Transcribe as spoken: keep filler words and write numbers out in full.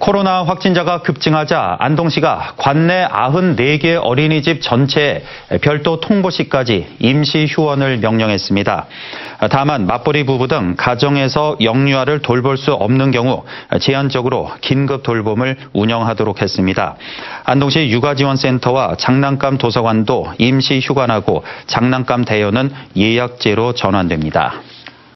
코로나 확진자가 급증하자 안동시가 관내 구십사 개 어린이집 전체에 별도 통보시까지 임시 휴원을 명령했습니다. 다만 맞벌이 부부 등 가정에서 영유아를 돌볼 수 없는 경우 제한적으로 긴급 돌봄을 운영하도록 했습니다. 안동시 육아지원센터와 장난감 도서관도 임시 휴관하고 장난감 대여는 예약제로 전환됩니다.